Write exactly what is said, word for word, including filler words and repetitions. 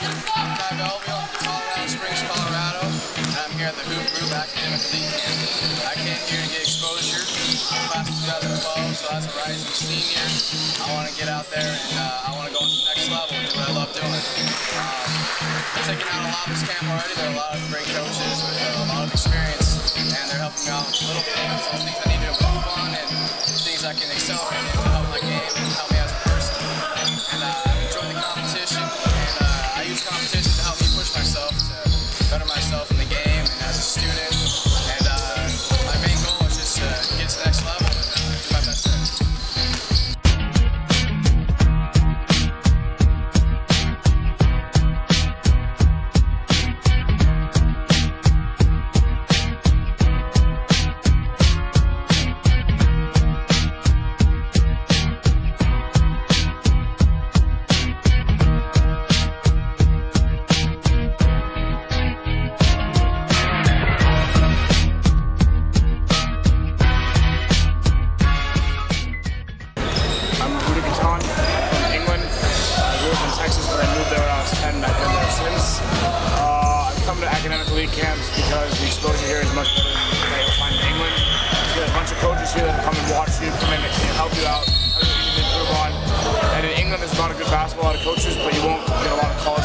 I'm Kai Belveal from Colorado Springs, Colorado, and I'm here at the Hoop Group Academic Elite. I came here to get exposure. I'm class of twenty twelve, so as a rising senior, I want to get out there and uh, I want to go to the next level and do what I love doing. Um, I've taken out a lot of this camp already. There are a lot of great coaches with uh, a lot of experience, and they're helping me out with little things, some things I need to improve on, and things I can accelerate in to help my game and help me as a person. And uh, I've enjoyed the competition, and uh, I use competition to help me push myself, to better myself in the game and as a student. And uh, my main goal is just to get to the next level and uh, do my best there. Camps because the exposure here is much better than I will find in England. You get a bunch of coaches here that come and watch you, come in and help you out, help you improve on. And in England, there's not a good basketball, a lot of coaches, but you won't get a lot of college.